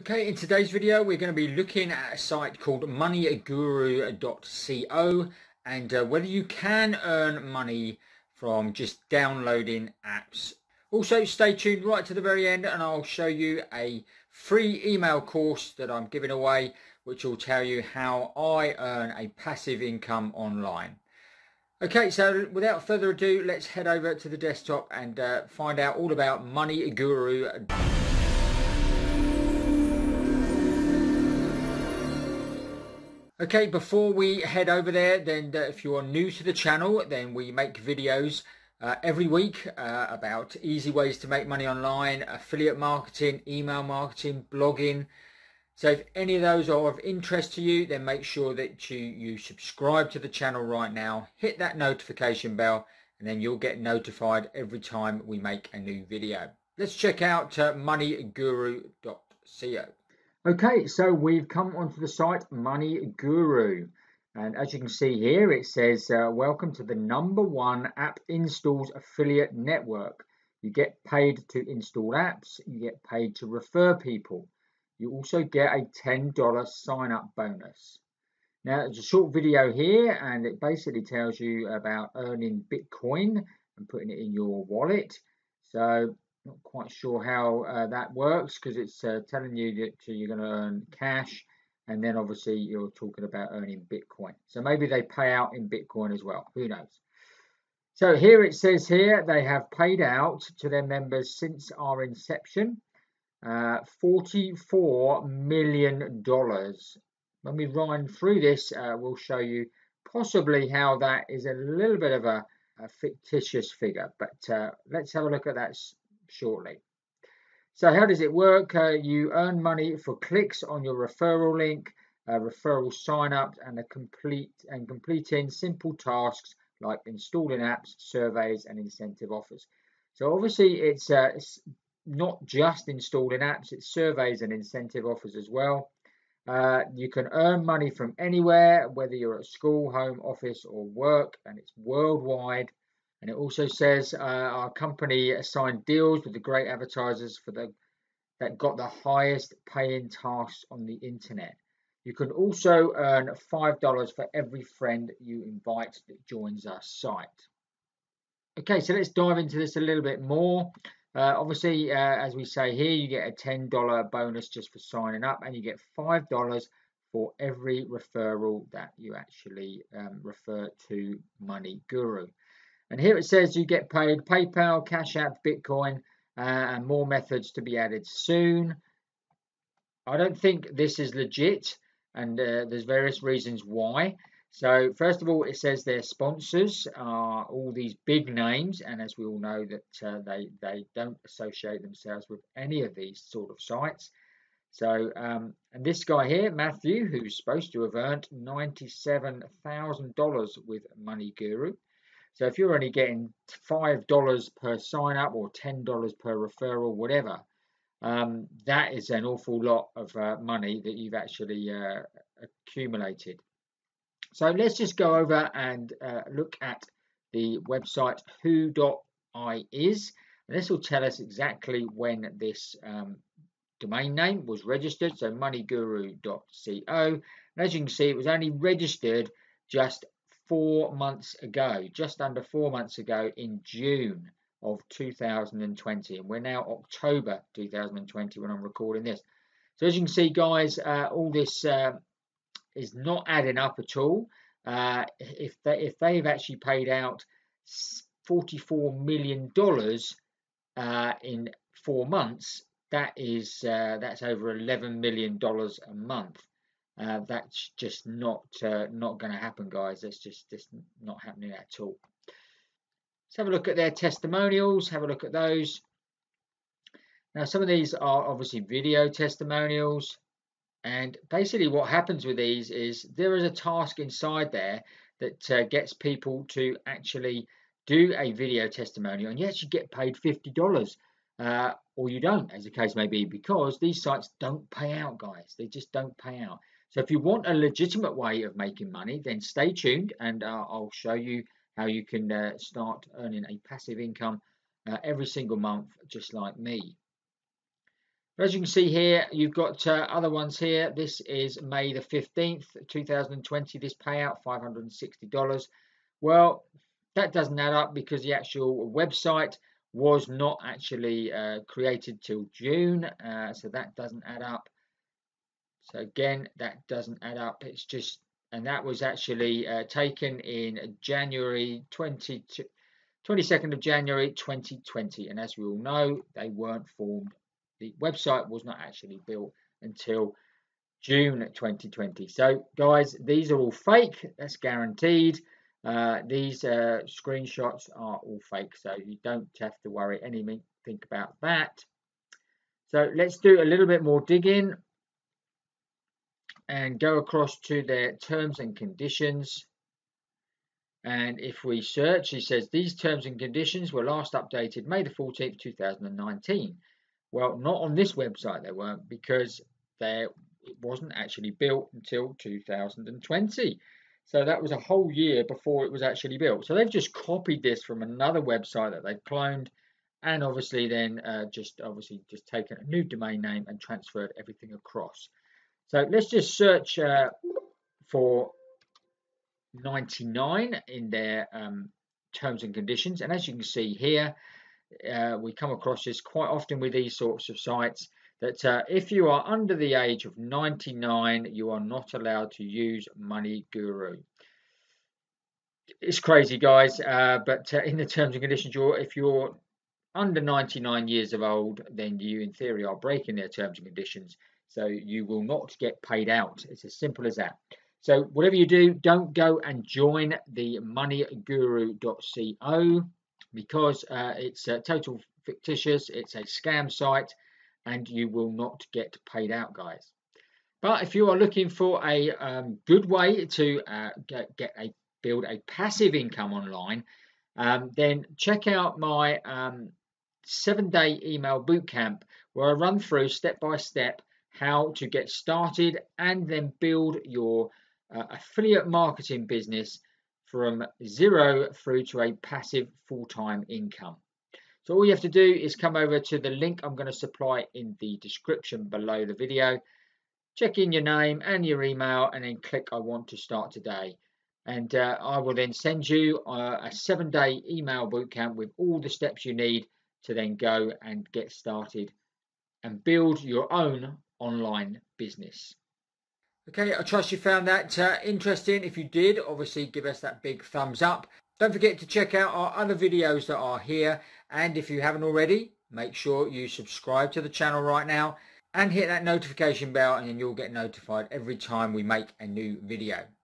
Okay, in today's video we're going to be looking at a site called MoneyGuru.co and whether you can earn money from just downloading apps. Also stay tuned right to the very end and I'll show you a free email course that I'm giving away which will tell you how I earn a passive income online. Okay, so without further ado, let's head over to the desktop and find out all about MoneyGuru. Okay, before we head over there, then if you are new to the channel, then we make videos every week about easy ways to make money online, affiliate marketing, email marketing, blogging. So if any of those are of interest to you, then make sure that you subscribe to the channel right now, hit that notification bell, and then you'll get notified every time we make a new video. Let's check out moneyguru.co. Okay, so we've come onto the site MoneyGuru, and as you can see here it says welcome to the #1 app installs affiliate network. You get paid to install apps, you get paid to refer people, you also get a $10 sign up bonus. Now there's a short video here and it basically tells you about earning Bitcoin and putting it in your wallet. So not quite sure how that works, because it's telling you that you're going to earn cash, and then obviously you're talking about earning Bitcoin. So maybe they pay out in Bitcoin as well. Who knows? So here it says here they have paid out to their members since our inception $44 million. When we run through this, we'll show you possibly how that is a little bit of a fictitious figure. But let's have a look at that shortly. So how does it work? You earn money for clicks on your referral link, referral sign-ups, and completing simple tasks like installing apps, surveys, and incentive offers. So obviously it's not just installing apps, it's surveys and incentive offers as well. You can earn money from anywhere, whether you're at school, home, office, or work, and it's worldwide. And it also says our company signed deals with the great advertisers for that got the highest paying tasks on the internet. You can also earn $5 for every friend you invite that joins our site. Okay, so let's dive into this a little bit more. Obviously, as we say here, you get a $10 bonus just for signing up, and you get $5 for every referral that you actually refer to MoneyGuru. And here it says you get paid PayPal, Cash App, Bitcoin, and more methods to be added soon. I don't think this is legit, and there's various reasons why. So first of all, it says their sponsors are all these big names, and as we all know that they don't associate themselves with any of these sort of sites. So and this guy here, Matthew, who's supposed to have earned $97,000 with MoneyGuru. So if you're only getting $5 per sign up or $10 per referral, whatever, that is an awful lot of money that you've actually accumulated. So let's just go over and look at the website who.is. And this will tell us exactly when this domain name was registered. So moneyguru.co. And as you can see, it was only registered just 4 months ago, just under 4 months ago, in June of 2020, and we're now October 2020 when I'm recording this. So as you can see, guys, all this is not adding up at all. If they've actually paid out $44 million in 4 months, that is that's over $11 million a month. That's just not going to happen, guys. That's just not happening at all. Let's have a look at their testimonials. Have a look at those. Now, some of these are obviously video testimonials. And basically what happens with these is there is a task inside there that gets people to actually do a video testimonial. And you actually get paid $50. Or you don't, as the case may be, because these sites don't pay out, guys. They just don't pay out. So if you want a legitimate way of making money, then stay tuned and I'll show you how you can start earning a passive income every single month, just like me. As you can see here, you've got other ones here. This is May the 15th, 2020. This payout, $560. Well, that doesn't add up because the actual website was not actually created till June. So that doesn't add up. So again, that doesn't add up. It's just, and that was actually taken in January 22nd of January 2020. And as we all know, they weren't formed. The website was not actually built until June 2020. So guys, these are all fake. That's guaranteed. These screenshots are all fake, so you don't have to worry anything about that. So let's do a little bit more digging and go across to their terms and conditions. And if we search, he says these terms and conditions were last updated May the 14th, 2019. Well, not on this website they weren't, because it wasn't actually built until 2020. So that was a whole year before it was actually built. So they've just copied this from another website that they've cloned, and obviously then just taken a new domain name and transferred everything across. So let's just search for 99 in their terms and conditions. And as you can see here, we come across this quite often with these sorts of sites, that if you are under the age of 99, you are not allowed to use MoneyGuru. It's crazy, guys, but in the terms and conditions, if you're under 99 years of old, then you, in theory, are breaking their terms and conditions, so you will not get paid out. It's as simple as that. So whatever you do, don't go and join the MoneyGuru.co, because it's total fictitious, it's a scam site, and you will not get paid out, guys. But if you are looking for a good way to build a passive income online, then check out my 7-day email bootcamp, where I run through step by step how to get started and then build your affiliate marketing business from zero through to a passive full-time income. So all you have to do is come over to the link I'm going to supply in the description below the video, check in your name and your email, and then click I want to start today. And I will then send you a 7-day email bootcamp with all the steps you need to then go and get started and build your own online business. Okay, I trust you found that interesting. If you did, obviously give us that big thumbs up. Don't forget to check out our other videos that are here, and if you haven't already, make sure you subscribe to the channel right now and hit that notification bell, and then you'll get notified every time we make a new video.